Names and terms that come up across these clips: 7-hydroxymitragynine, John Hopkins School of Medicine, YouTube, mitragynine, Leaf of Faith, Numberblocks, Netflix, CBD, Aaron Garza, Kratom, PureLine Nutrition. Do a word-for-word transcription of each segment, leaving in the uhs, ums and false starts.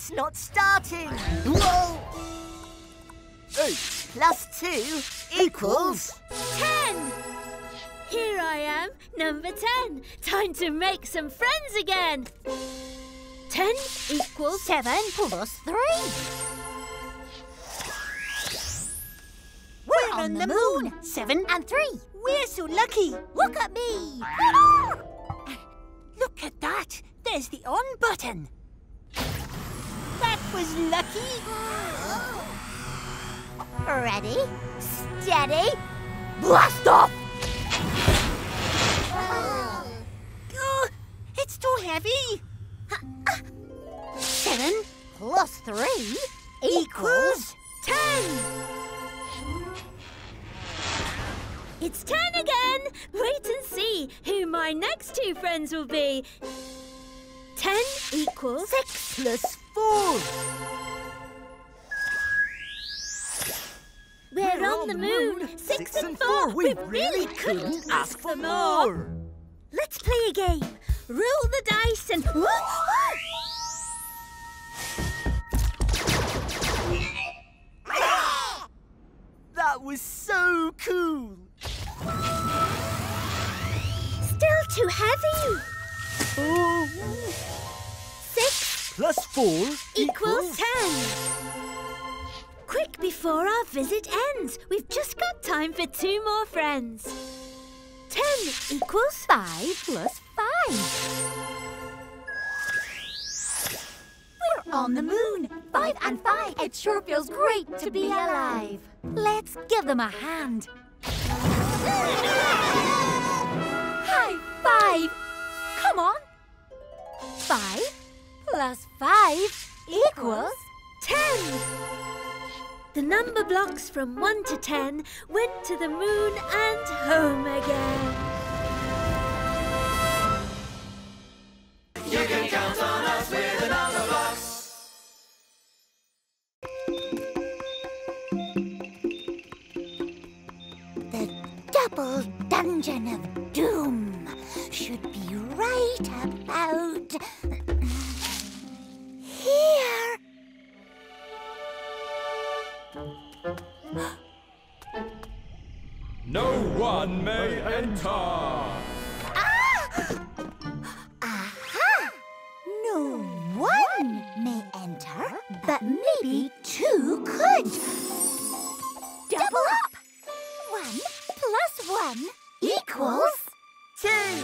it's not starting. Whoa! Eight. Plus two equals... ten! Here I am, number ten. Time to make some friends again. ten equals... seven plus three. We're on, on the moon. moon. Seven and three. We're so lucky. Look at me. Look at that. There's the on button. That was lucky. Ready, steady, blast off! Oh, it's too heavy. Seven plus three equals ten. It's ten again! Wait and see who my next two friends will be. ten equals... six plus four. We're, We're on, on the moon. moon. Six, Six and four. four. We, we really couldn't, couldn't ask for more. more. Let's play a game. Roll the dice and... That was so cool. Still too heavy. Oh. Six plus four equals ten. Quick before our visit ends. We've just got time for two more friends. Ten equals five plus five. We're on the moon. Five and five. It sure feels great to be alive. Let's give them a hand. High five! Come on! Five plus five equals ten! The number blocks from one to ten went to the moon and home again. You can count on us with the number blocks. Double Dungeon of Doom should be right about here. No one may enter. Ah! Aha! No one may enter, but maybe two could. Double up. One. Plus one equals two.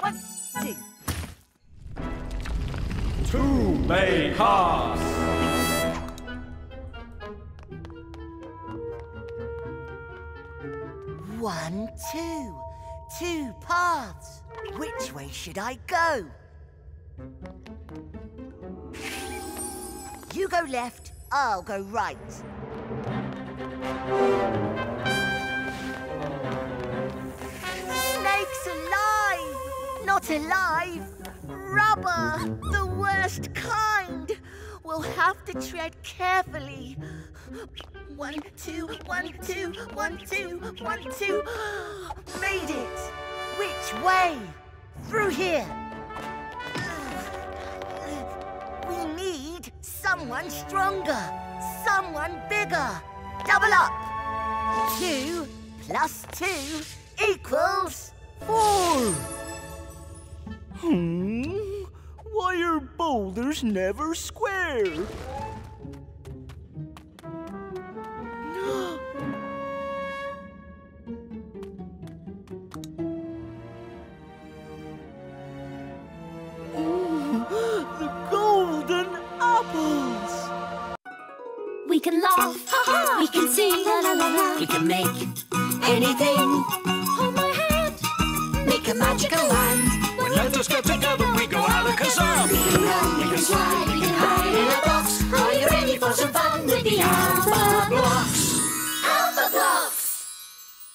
One, two. Two may pass. One, two. Two paths. Which way should I go? You go left, I'll go right. Snake's alive! Not alive! Rubber! The worst kind! We'll have to tread carefully. One, two, one, two, one, two, one, two. Made it! Which way? Through here! We need someone stronger, someone bigger. Double up! Two plus two equals four. Hmm, why are boulders never square? The golden apples! We can laugh. We can sing, la la la la. We can make anything. Hold my hand. Make a magical land. Let us get together.